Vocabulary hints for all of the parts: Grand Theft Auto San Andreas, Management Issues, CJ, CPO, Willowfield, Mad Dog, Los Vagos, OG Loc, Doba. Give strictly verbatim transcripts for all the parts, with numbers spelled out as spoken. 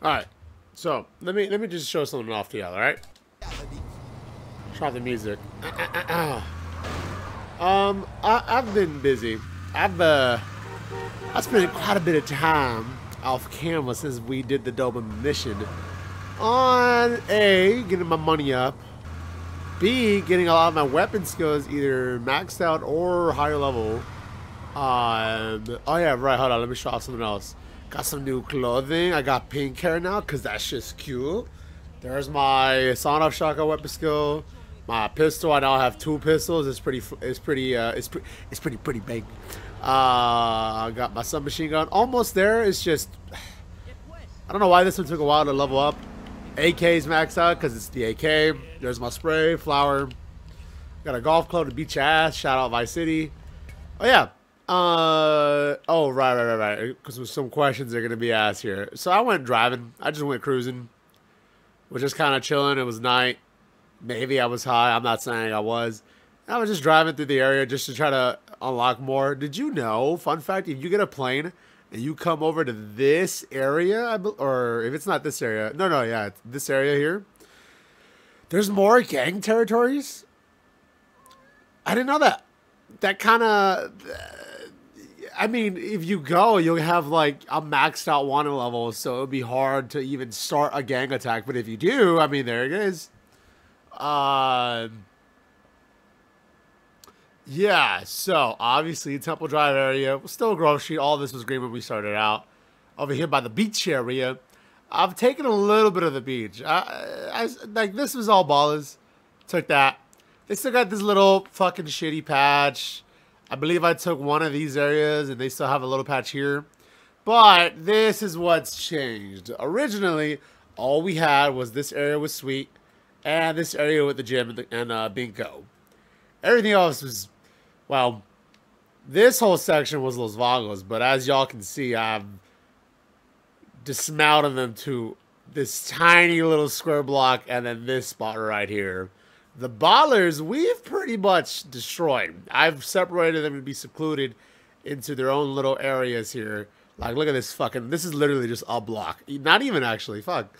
All right, so let me let me just show something off to y'all. All right, try the music. um, I, I've been busy. I've uh, I spent quite a bit of time off camera since we did the Doba mission on A, getting my money up, B, getting a lot of my weapon skills either maxed out or higher level. Um, oh yeah, right. Hold on, let me show off something else. Got some new clothing. I got pink hair now because that shit's cute. There's my sound off shotgun weapon skill. My pistol. I now have two pistols. It's pretty. It's pretty. Uh, it's pretty. It's pretty pretty big. Uh, I got my submachine gun. Almost there. It's just. I don't know why this one took a while to level up. A K's maxed out because it's the A K. There's my spray flower. Got a golf club to beat your ass. Shout out Vice City. Oh yeah. Uh oh right right right right because some questions are gonna be asked here. So I went driving. I just went cruising. Was just kind of chilling. It was night. Maybe I was high. I'm not saying I was. I was just driving through the area just to try to unlock more. Did you know? Fun fact: if you get a plane and you come over to this area, or if it's not this area, no no yeah, it's this area here. There's more gang territories. I didn't know that. That kind of. I mean, if you go, you'll have, like, a maxed out wanted level, so it'll be hard to even start a gang attack. But if you do, I mean, there it is. Uh, yeah, so, obviously, Temple Drive area. Still grocery. All this was green when we started out. Over here by the beach area. I've taken a little bit of the beach. I, I, like, this was all ballers. Took that. They still got this little fucking shitty patch. I believe I took one of these areas, and they still have a little patch here. But this is what's changed. Originally, all we had was this area with Sweet, and this area with the gym and, the, and uh, Bingo. Everything else was, well, this whole section was Los Vagos. But as y'all can see, I've dismounted them to this tiny little square block, and then this spot right here. The ballers, we've pretty much destroyed. I've separated them to be secluded into their own little areas here. Like, look at this fucking... This is literally just a block. Not even, actually. Fuck.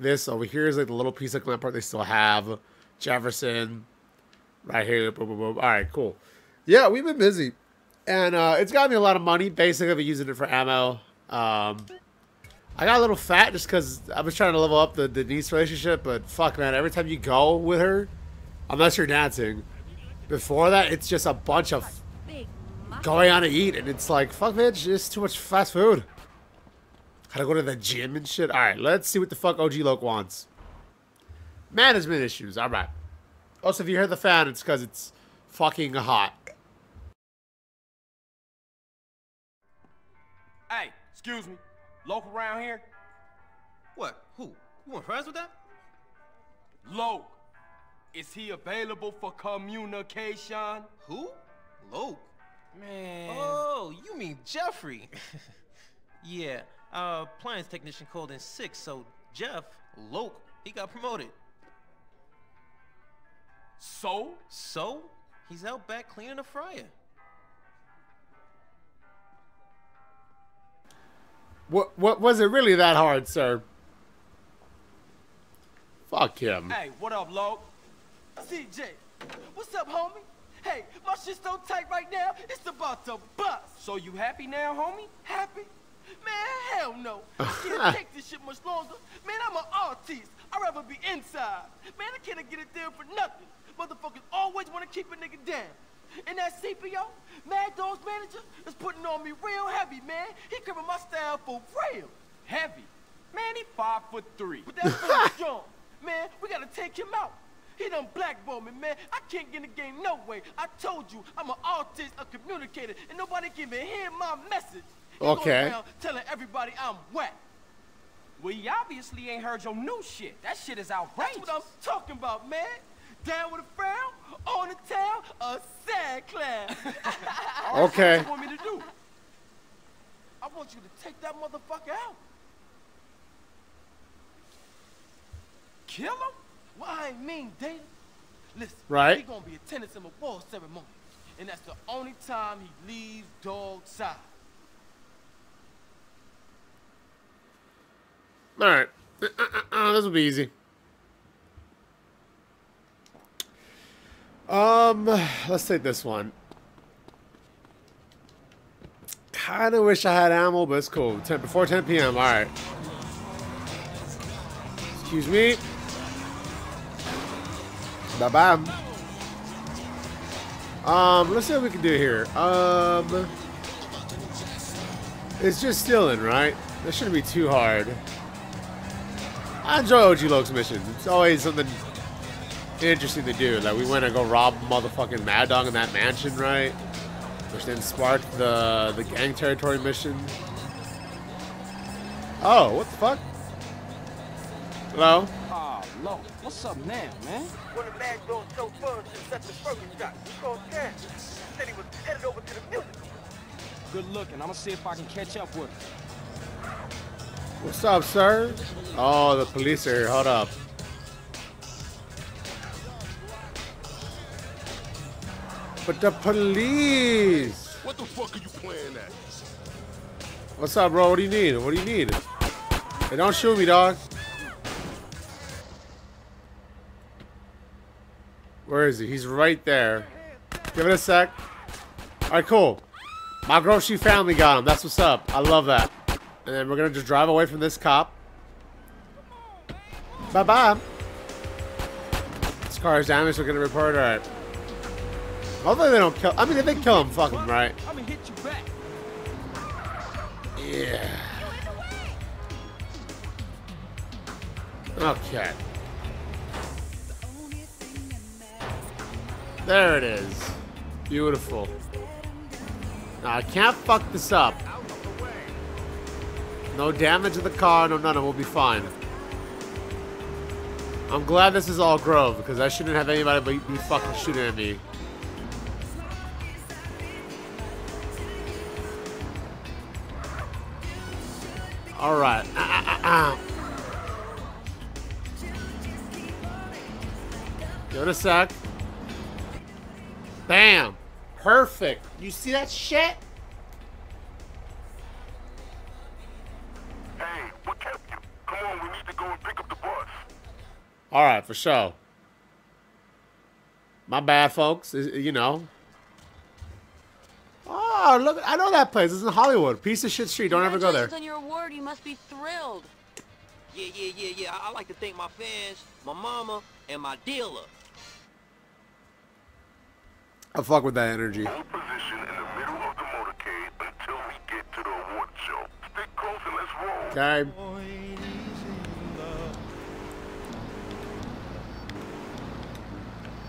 This over here is, like, the little piece of Glen Park they still have. Jefferson. Right here. Boom, boom, boom. All right, cool. Yeah, we've been busy. And uh, it's got me a lot of money. Basically, I've been using it for ammo. Um... I got a little fat just because I was trying to level up the Denise relationship. But, fuck, man. Every time you go with her... Unless you're dancing. Before that, it's just a bunch of going on to eat, and it's like, fuck, bitch, it's too much fast food. Gotta go to the gym and shit. All right, let's see what the fuck O G Loc wants. Management issues. All right. Also, if you hear the fan, it's because it's fucking hot. Hey, excuse me, Loc around here? What? Who? You want friends with that? Loc. Is he available for communication? Who? Loc? Man. Oh, you mean Jeffrey. Yeah, our appliance technician called in sick, so Jeff, Loc, he got promoted. So? So? He's out back cleaning the fryer. What, what was it really that hard, sir? Fuck him. Hey, what up, Loc? C J, what's up, homie? Hey, my shit's so tight right now, it's about to bust. So you happy now, homie? Happy? Man, hell no. I can't take this shit much longer. Man, I'm an artist. I'd rather be inside. Man, I can't get it there for nothing. Motherfuckers always want to keep a nigga down. And that C P O, Mad Dog's manager, is putting on me real heavy, man. He covering my style for real. Heavy? Man, he five foot three. But that's really strong. Man, we got to take him out. He done blackballed me, man. I can't get in the game no way. I told you, I'm an artist, a communicator, and nobody can even hear my message. He okay. Around telling everybody I'm whack. Well, you obviously ain't heard your new shit. That shit is outrageous. That's what I'm talking about, man. Down with a frown, on the tail, a sad clown. Okay. What you want me to do? I want you to take that motherfucker out. Kill him? Well, I ain't mean, Dana. Listen, right. He's going to be attending some award ceremony, and that's the only time he leaves dog side. All right. Uh, uh, uh, this will be easy. Um, let's take this one. Kind of wish I had ammo, but it's cool. ten, before ten P M All right. Excuse me. Bye-bye. Um, let's see what we can do here. Um, it's just stealing, right? This shouldn't be too hard. I enjoy O G Loc's missions. It's always something interesting to do. Like, we went and go rob motherfucking Mad Dog in that mansion, right? Which then sparked the, the gang territory mission. Oh, what the fuck? Hello? Oh, Loc, what's up now, man? One of Mad Dog's so fun since that's the first shot. He called Cash. He said he was headed over to the musical. Good looking. I'm gonna see if I can catch up with him. What's up, sir? Oh, the police are here. Hold up. But the police! What the fuck are you playing at? What's up, bro? What do you need? What do you need? Hey, don't shoot me, dog. Where is he? He's right there. Give it a sec. All right, cool. My grocery family got him. That's what's up. I love that. And then we're gonna just drive away from this cop. Bye bye. This car is damaged. We're gonna report. All right. Hopefully they don't kill. I mean, if they kill him, fuck him, right? I'm gonna hit you back. Yeah. Okay. There it is. Beautiful. Now, I can't fuck this up. No damage to the car, no none, we'll be fine. I'm glad this is all Grove, because I shouldn't have anybody be fucking shooting at me. Alright. Ah, ah, ah. Give it a sec. Bam! Perfect! You see that shit? Hey, what kept you? Come on, we need to go and pick up the bus. Alright, for sure. My bad, folks. You know. Oh, look. I know that place. It's in Hollywood. Piece of shit street. Don't ever go there. On your award, you must be thrilled. Yeah, yeah, yeah, yeah. I like to thank my fans, my mama, and my dealer. I fuck with that energy. Hold position in the middle of the motorcade until we get to the award show. Stick close and let's roll. Okay.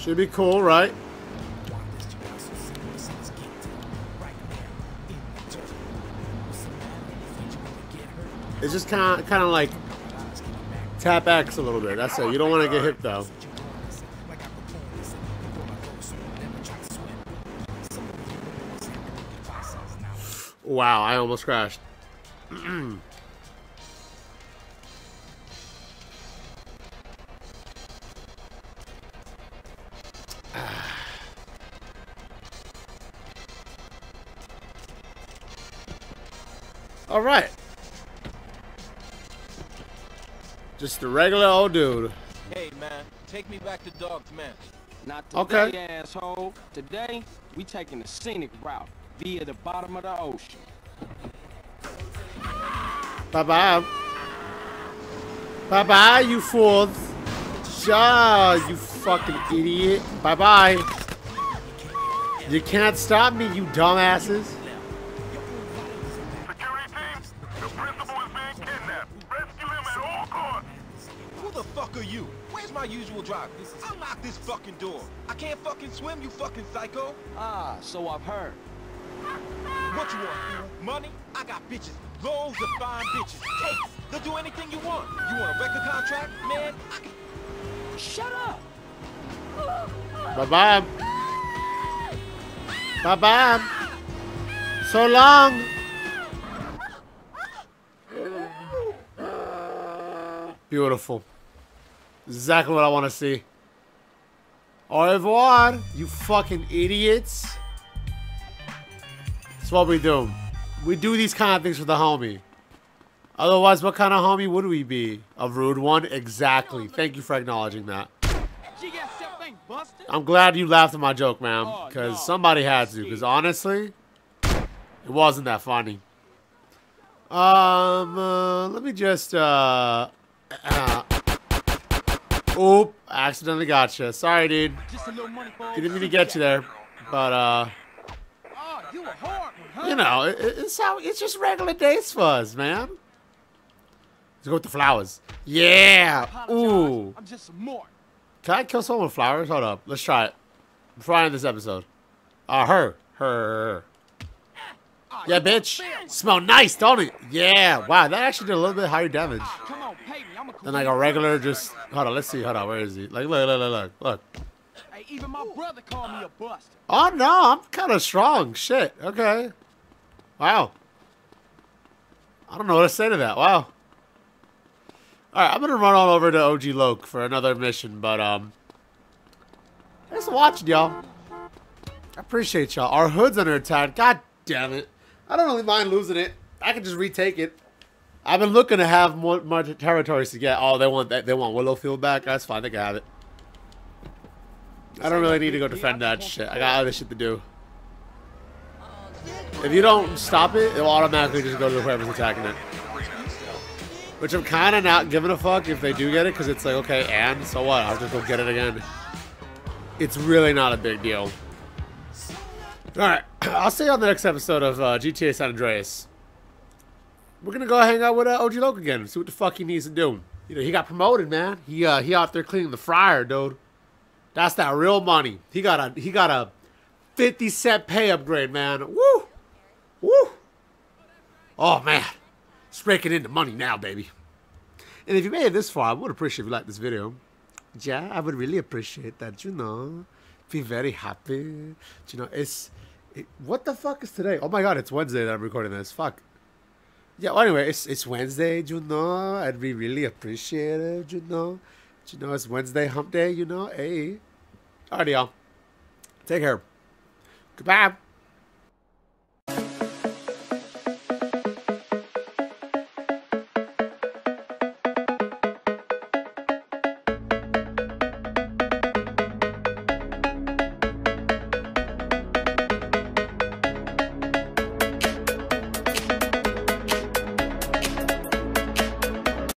Should be cool, right? It's just kind of, kind of like tap X a little bit. That's it. You don't want to get hit though. Wow, I almost crashed. All right. Just the regular old dude. Hey, man, take me back to Dog's Mansion. Not today, okay. Asshole. Today, we taking the scenic route. Via the bottom of the ocean. Bye bye. Bye bye, you fools. Ja, you fucking idiot. Bye bye. You can't stop me, you dumbasses. Security team, the principal is being kidnapped. Rescue him at all costs. Who the fuck are you? Where's my usual drive? Unlock this fucking door. I can't fucking swim, you fucking psycho. Ah, so I've heard. What you want? Money? I got bitches. Loads of fine bitches. Cakes. They'll do anything you want. You want a record contract? Man, I can... Shut up! Bye-bye. Bye-bye. So long! Beautiful. Exactly what I want to see. Au revoir, you fucking idiots. That's what we do. We do these kind of things for the homie. Otherwise, what kind of homie would we be? A rude one? Exactly. Thank you for acknowledging that. I'm glad you laughed at my joke, ma'am, because somebody had to, because honestly, it wasn't that funny. Um, uh, let me just, uh, uh oop, I accidentally got you. Sorry, dude. Didn't mean to get you there, but, uh, you know, it, it's how, it's just regular days for us, man. Let's go with the flowers. Yeah. Ooh. Can I kill someone with flowers? Hold up. Let's try it. Before I end this episode. Uh, her. Her. Yeah, bitch. Smell nice, don't it? Yeah. Wow, that actually did a little bit higher damage than like a regular just... Hold on, let's see. Hold on, where is he? Like, look, look, look, look. Hey, even my brother called me a bust. Oh, no. I'm kind of strong. Shit. Okay. Wow. I don't know what to say to that. Wow. Alright, I'm gonna run on over to O G Loc for another mission, but, um, thanks for watching, y'all. I appreciate y'all. Our hood's under attack. God damn it. I don't really mind losing it. I can just retake it. I've been looking to have more, more territories to get. Oh, they want that. They want Willowfield back? That's fine. They can have it. I don't really need to go defend that shit. I got other shit to do. If you don't stop it, it'll automatically just go to whoever's attacking it. Which I'm kind of not giving a fuck if they do get it, because it's like, okay, and so what? I'll just go get it again. It's really not a big deal. Alright, I'll see you on the next episode of uh, G T A San Andreas. We're going to go hang out with uh, O G Loc again and see what the fuck he needs to do. You know, he got promoted, man. He uh, he out there cleaning the fryer, dude. That's that real money. He got a he got a fifty cent pay upgrade, man. Woo! Woo! Oh, man. It's breaking into money now, baby. And if you made it this far, I would appreciate if you liked this video. Yeah, I would really appreciate that, you know. Be very happy. You know, it's... It, what the fuck is today? Oh my god, it's Wednesday that I'm recording this. Fuck. Yeah, well, anyway, it's, it's Wednesday, you know. I'd be really appreciative, you know. You know, it's Wednesday hump day, you know. Hey. Alright, y'all. Take care. Goodbye.